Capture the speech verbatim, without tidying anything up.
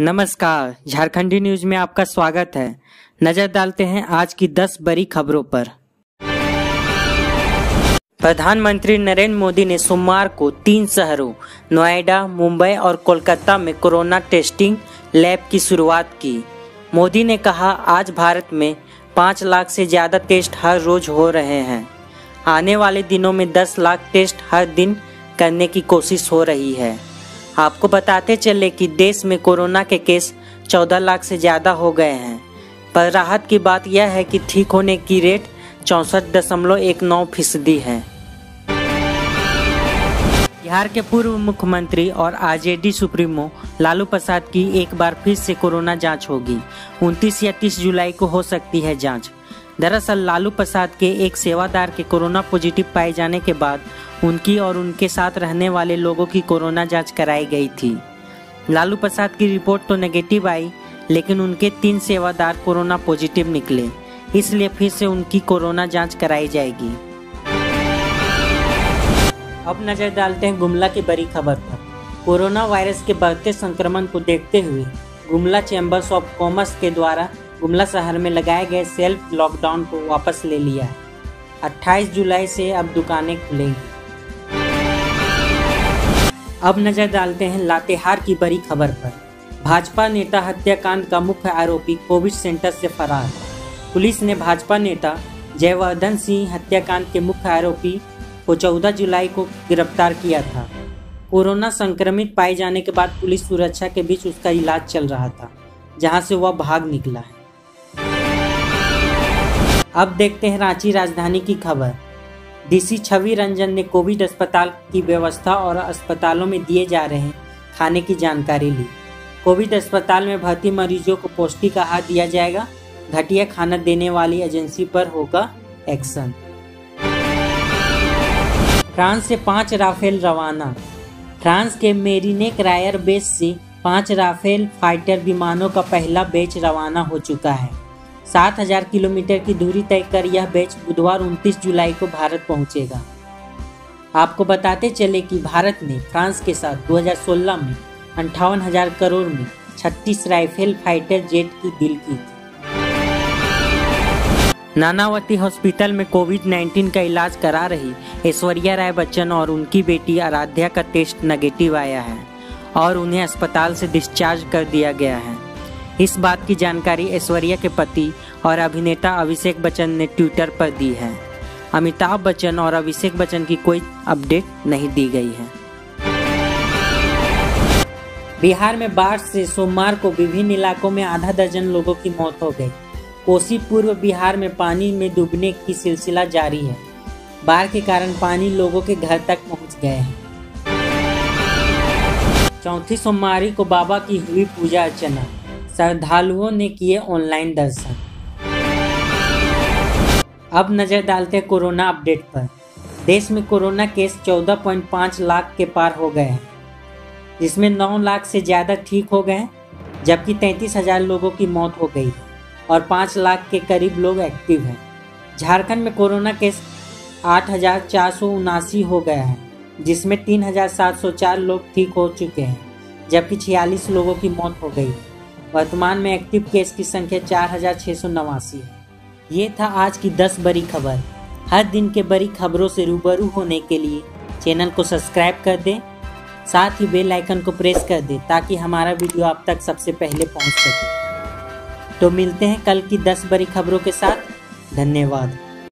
नमस्कार, झारखंडी न्यूज में आपका स्वागत है। नजर डालते हैं आज की दस बड़ी खबरों पर। प्रधानमंत्री नरेंद्र मोदी ने सोमवार को तीन शहरों नोएडा, मुंबई और कोलकाता में कोरोना टेस्टिंग लैब की शुरुआत की। मोदी ने कहा, आज भारत में पाँच लाख से ज्यादा टेस्ट हर रोज हो रहे हैं। आने वाले दिनों में दस लाख टेस्ट हर दिन करने की कोशिश हो रही है। आपको बताते चले कि देश में कोरोना के केस चौदह लाख से ज़्यादा हो गए हैं, पर राहत की बात यह है कि ठीक होने की रेट चौंसठ दशमलव एक नौ फीसदी है। बिहार के पूर्व मुख्यमंत्री और आरजेडी सुप्रीमो लालू प्रसाद की एक बार फिर से कोरोना जांच होगी। उनतीस या तीस जुलाई को हो सकती है जांच। दरअसल लालू प्रसाद के एक सेवादार के कोरोना पॉजिटिव पाए जाने के बाद उनकी और उनके साथ रहने वाले लोगों की कोरोना जांच कराई गई थी। लालू प्रसाद की रिपोर्ट तो नेगेटिव आई, लेकिन उनके तीन सेवादार कोरोना पॉजिटिव निकले, इसलिए फिर से उनकी कोरोना जांच कराई जाएगी। अब नजर डालते हैं गुमला की बड़ी खबर पर। कोरोना वायरस के बढ़ते संक्रमण को देखते हुए गुमला चैम्बर्स ऑफ कॉमर्स के द्वारा गुमला शहर में लगाए गए सेल्फ लॉकडाउन को वापस ले लिया है। अट्ठाईस जुलाई से अब दुकानें खुलेंगी। अब नजर डालते हैं लातेहार की बड़ी खबर पर। भाजपा नेता हत्याकांड का मुख्य आरोपी कोविड सेंटर से फरार। पुलिस ने भाजपा नेता जयवर्धन सिंह हत्याकांड के मुख्य आरोपी को चौदह जुलाई को गिरफ्तार किया था। कोरोना संक्रमित पाए जाने के बाद पुलिस सुरक्षा के बीच उसका इलाज चल रहा था, जहां से वह भाग निकला है। अब देखते हैं रांची राजधानी की खबर। डीसी छवि रंजन ने कोविड अस्पताल की व्यवस्था और अस्पतालों में दिए जा रहे खाने की जानकारी ली। कोविड अस्पताल में भर्ती मरीजों को पौष्टिक आहार दिया जाएगा। घटिया खाना देने वाली एजेंसी पर होगा एक्शन। फ्रांस से पाँच राफेल रवाना। फ्रांस के मेरीनेक रायर बेस से पाँच राफेल फाइटर विमानों का पहला बैच रवाना हो चुका है। सात हज़ार किलोमीटर की दूरी तय कर यह बैच बुधवार उनतीस जुलाई को भारत पहुंचेगा। आपको बताते चले कि भारत ने फ्रांस के साथ दो हज़ार सोलह में अंठावन हजार करोड़ में छत्तीस राइफल फाइटर जेट की डील की थी। नानावती हॉस्पिटल में कोविड उन्नीस का इलाज करा रही ऐश्वर्या राय बच्चन और उनकी बेटी आराध्या का टेस्ट नेगेटिव आया है और उन्हें अस्पताल से डिस्चार्ज कर दिया गया है। इस बात की जानकारी ऐश्वर्या के पति और अभिनेता अभिषेक बच्चन ने ट्विटर पर दी है। अमिताभ बच्चन और अभिषेक बच्चन की कोई अपडेट नहीं दी गई है। बिहार में बाढ़ से सोमवार को विभिन्न इलाकों में आधा दर्जन लोगों की मौत हो गई। कोसी पूर्व बिहार में पानी में डूबने की सिलसिला जारी है। बाढ़ के कारण पानी लोगों के घर तक पहुँच गए हैं। चौथी सोमवारी को बाबा की हुई पूजा अर्चना। श्रद्धालुओं ने किए ऑनलाइन दर्शन। अब नजर डालते हैं कोरोना अपडेट पर। देश में कोरोना केस चौदह पॉइंट पाँच लाख के पार हो गए हैं, जिसमें नौ लाख से ज़्यादा ठीक हो गए, जबकि तैंतीस हज़ार लोगों की मौत हो गई और पाँच लाख के करीब लोग एक्टिव हैं। झारखंड में कोरोना केस आठ हज़ार चार सौ उनासी हो गया है, जिसमें तीन हज़ार सात सौ चार लोग ठीक हो चुके हैं, जबकि छियालीस लोगों की मौत हो गई। वर्तमान में एक्टिव केस की संख्या चार हज़ार छः सौ नवासी है। ये था आज की दस बड़ी खबर। हर दिन के बड़ी खबरों से रूबरू होने के लिए चैनल को सब्सक्राइब कर दें, साथ ही बेल आइकन को प्रेस कर दें ताकि हमारा वीडियो आप तक सबसे पहले पहुंच सके। तो मिलते हैं कल की दस बड़ी खबरों के साथ। धन्यवाद।